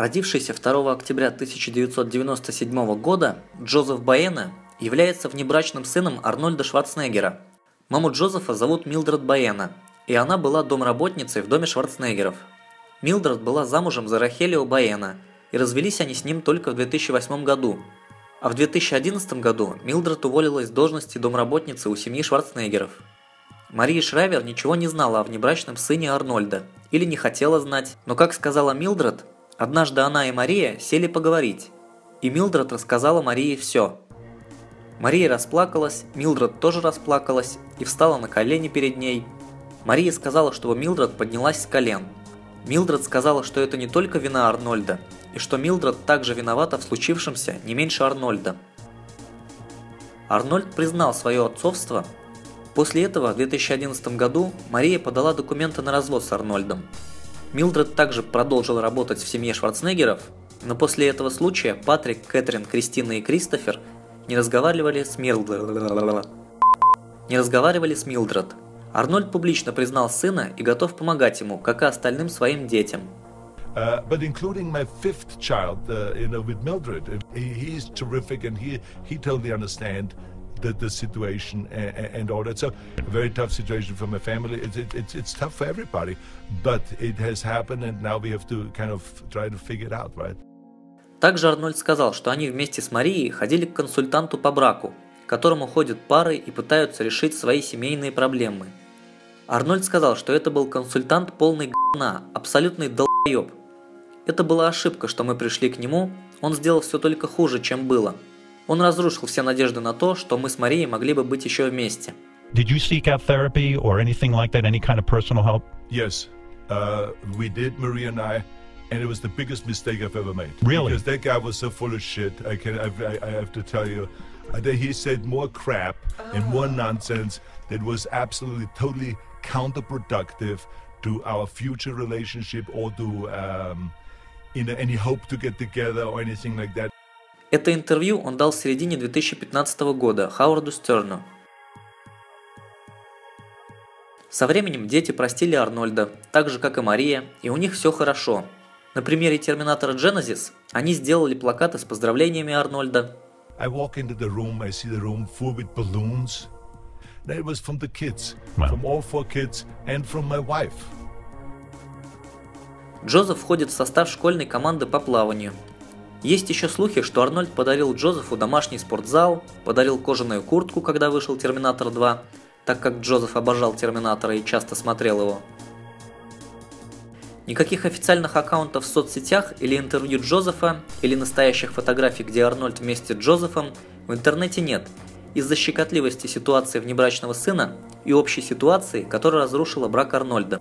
Родившийся 2 октября 1997 года, Джозеф Баэна является внебрачным сыном Арнольда Шварценеггера. Маму Джозефа зовут Милдред Баэна, и она была домработницей в доме Шварценеггеров. Милдред была замужем за Рахелио Баэна, и развелись они с ним только в 2008 году. А в 2011 году Милдред уволилась с должности домработницы у семьи Шварценеггеров. Мария Шрайвер ничего не знала о внебрачном сыне Арнольда, или не хотела знать, но, как сказала Милдред, однажды она и Мария сели поговорить, и Милдред рассказала Марии все. Мария расплакалась, Милдред тоже расплакалась и встала на колени перед ней. Мария сказала, чтобы Милдред поднялась с колен. Милдред сказала, что это не только вина Арнольда, и что Милдред также виновата в случившемся не меньше Арнольда. Арнольд признал свое отцовство. После этого в 2011 году Мария подала документы на развод с Арнольдом. Милдред также продолжил работать в семье Шварценеггеров, но после этого случая Патрик, Кэтрин, Кристина и Кристофер не разговаривали с Милдред. Арнольд публично признал сына и готов помогать ему, как и остальным своим детям. But including my 5th child, with Mildred, he's terrific, and he totally understands the situation and all that. So a very tough situation for my family. It's tough for everybody, but it has happened, and now we have to kind of try to figure it out, right? Также Арнольд сказал, что они вместе с Марией ходили к консультанту по браку, к которому ходят пары и пытаются решить свои семейные проблемы. Арнольд сказал, что это был консультант полный г***на, абсолютный долбоеб. Это была ошибка, что мы пришли к нему, он сделал все только хуже, чем было. Он разрушил все надежды на то, что мы с Марией могли бы быть еще вместе. Did you seek out therapy or anything like that, any kind of personal help? Yes, we did, Maria and I, and it was the biggest mistake I've ever made. Really? Because that guy was so full of shit. I have to tell you, he said more crap and more nonsense that was absolutely, totally counterproductive to our future relationship or to any hope to get together or anything like that. Это интервью он дал в середине 2015 года Хауарду Стерну. Со временем дети простили Арнольда, так же как и Мария, и у них все хорошо. На примере Терминатора Genesis они сделали плакаты с поздравлениями Арнольда. I walk into the room, I see the room full with balloons. That was from the kids, from all 4 kids and from my wife. Джозеф входит в состав школьной команды по плаванию. Есть еще слухи, что Арнольд подарил Джозефу домашний спортзал, подарил кожаную куртку, когда вышел Терминатор 2, так как Джозеф обожал Терминатора и часто смотрел его. Никаких официальных аккаунтов в соцсетях или интервью Джозефа, или настоящих фотографий, где Арнольд вместе с Джозефом, в интернете нет, из-за щекотливости ситуации внебрачного сына и общей ситуации, которая разрушила брак Арнольда.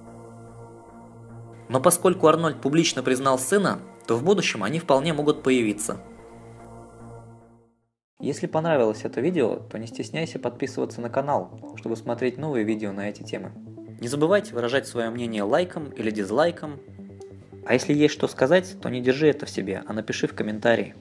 Но поскольку Арнольд публично признал сына, то в будущем они вполне могут появиться. Если понравилось это видео, то не стесняйся подписываться на канал, чтобы смотреть новые видео на эти темы. Не забывайте выражать свое мнение лайком или дизлайком. А если есть что сказать, то не держи это в себе, а напиши в комментарии.